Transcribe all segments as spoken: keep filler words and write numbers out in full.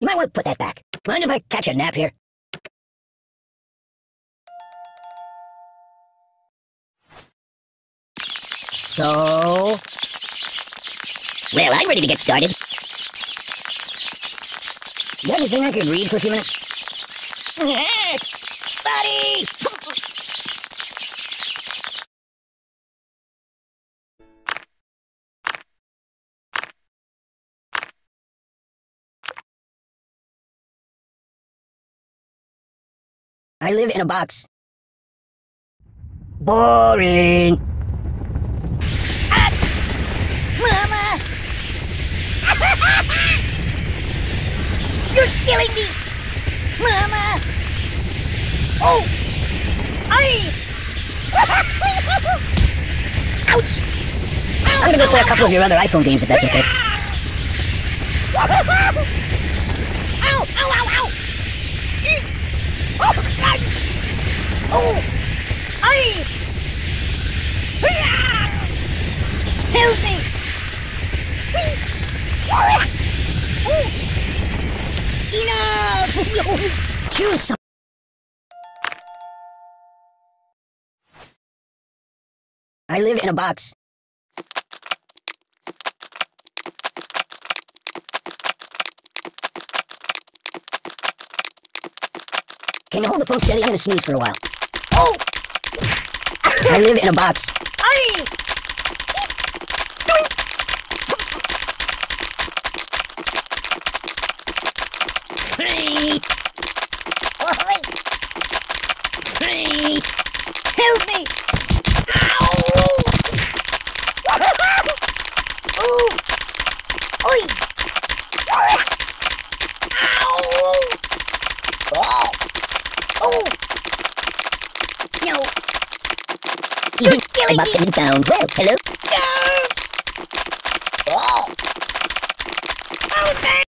You might want to put that back. Mind if I catch a nap here? So... well, I'm ready to get started. You have anything I could read for a few minutes? Yes! Buddy! I live in a box. Boring. Ah! Mama! You're killing me! Mama! Oh! Aye! Ouch! I'm gonna go play a couple of your other iPhone games if that's okay. Ow! Ow! Ow! Ow! Oh, God! Oh! Aye! Help me! Oh! Enough! Choose something. I live in a box. Can you hold the phone steady? I'm gonna sneeze for a while. Oh! I live in a box. Aye! Hey! Hey! Help me! Ow! Ooh! Oi! Ow! Oh! Oh! No! You're killing me! It down. Well, hello? No! Oh! Oh, man!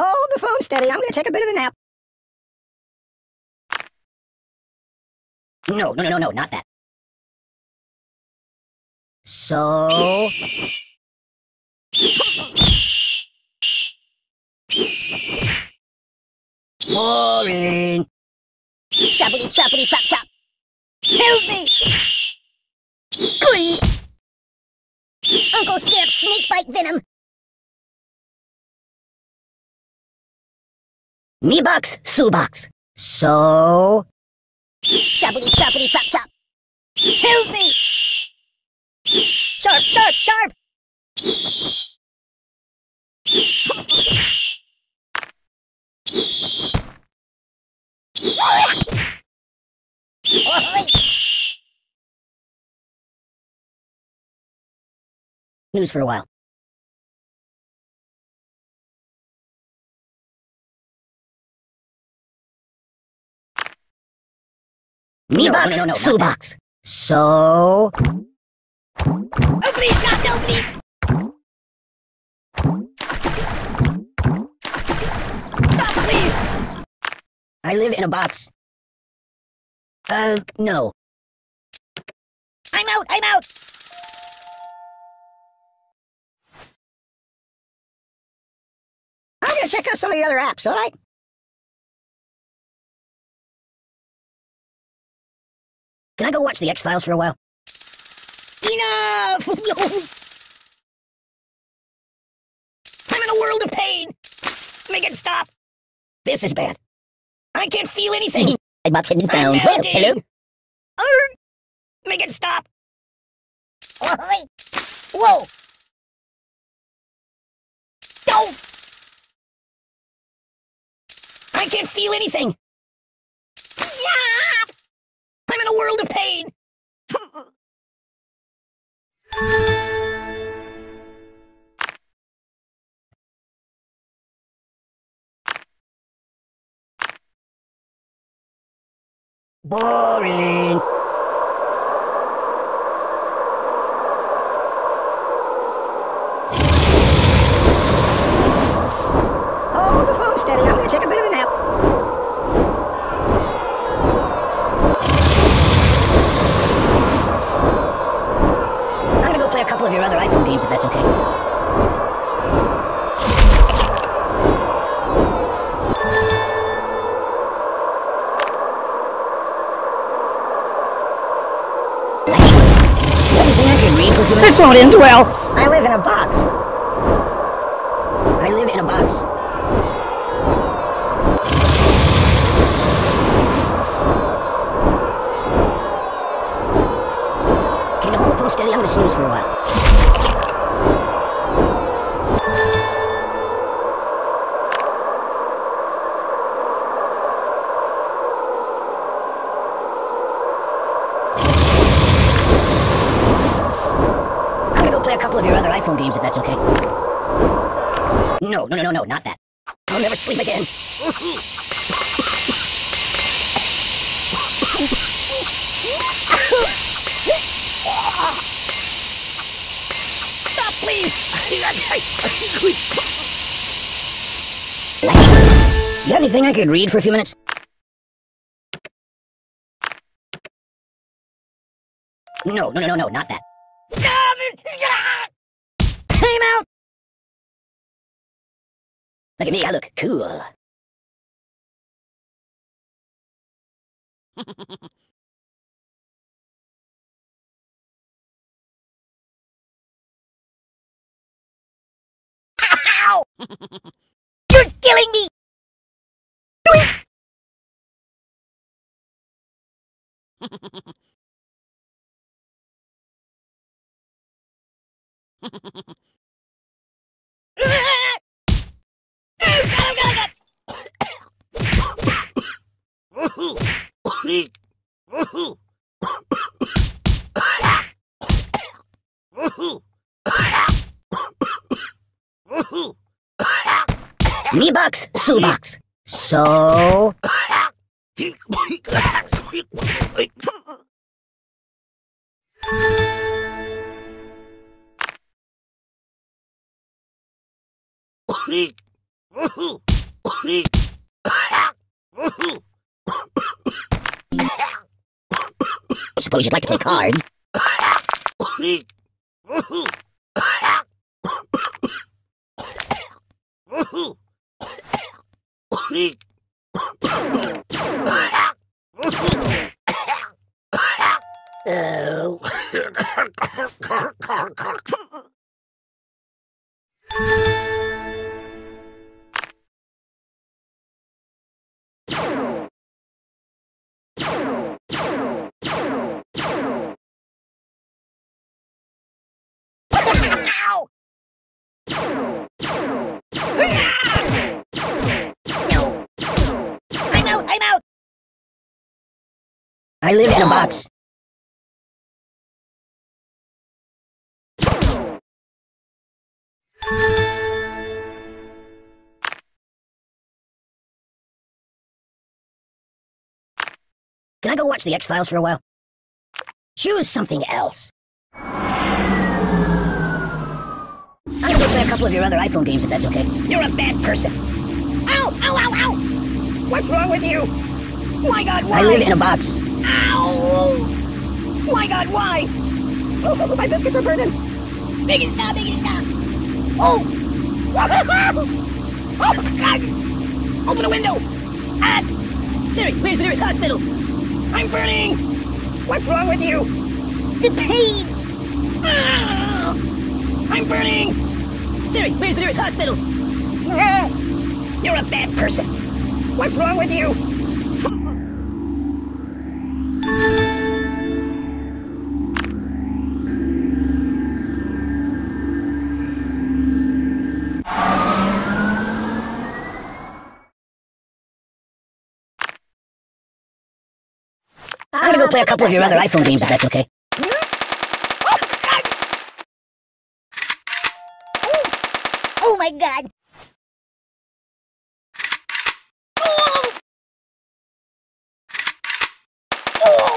Hold the phone steady. I'm gonna take a bit of a nap. No, no, no, no, no, not that. So... boring. Choppity, choppity, chop, chop. Help me! Glee! Uncle Snap's snake bite venom. Me box, Sue box. So... choppity, choppity, chop, chop. Help me! Sharp, sharp, sharp! News for a while. Me no, box, no, no, no, Sue box. So. Oh, please, God, help me! I live in a box. Uh, no. I'm out! I'm out! I'm gonna check out some of your other apps, alright? Can I go watch the X-Files for a while? Enough! I'm in a world of pain! Make it stop! This is bad. I can't feel anything. I box hidden found. Well, hello. Urgh. Make it stop. Whoa. Don't. I can't feel anything. Yeah. I'm in a world of pain. Boring. Hold the phone steady. I'm gonna take a bit of a nap. I'm gonna go play a couple of your other iPhone games if that's okay. phone indwell. I live in a box. I live in a box. Can you hold the phone steady? I'm gonna snooze for a while. Games, if that's okay. No, no, no, no, no, not that. I'll never sleep again. Stop, please! You got anything I could read for a few minutes? No, no, no, no, no, not that. Came out! Look at me, I look cool. Ow! You're killing me! Me box, Sue box. So. I suppose you'd like to play cards. Oh. I live in a box. Can I go watch the X-Files for a while? Choose something else. I'm gonna go play a couple of your other iPhone games if that's okay. You're a bad person. Ow! Ow! Ow! Ow! What's wrong with you? My God, why? I live in a box. Ow! My God, why? Oh, my biscuits are burning. Biggie, stop, Biggie, stop. Oh! Oh, God! Open a window! Ah! Siri, where's the nearest hospital? I'm burning! What's wrong with you? The pain! Ah! I'm burning! Siri, where's the nearest hospital? Ah! You're a bad person. What's wrong with you? I'm gonna go play a couple of your other iPhone games if that's okay. Oh, oh my God! Oh. Oh.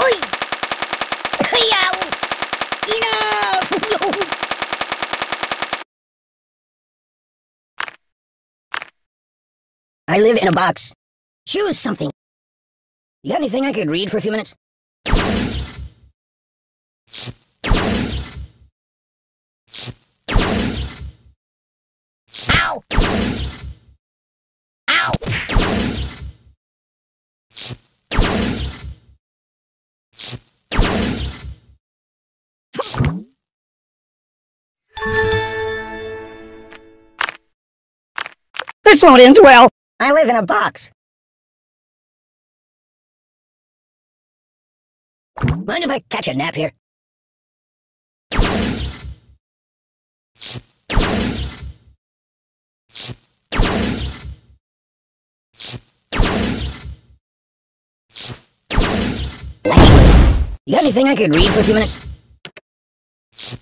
Oi! Enough! I live in a box. Choose something. You got anything I could read for a few minutes? Ow! Ow! This won't end well. I live in a box. Mind if I catch a nap here? You got anything I could read for a few minutes?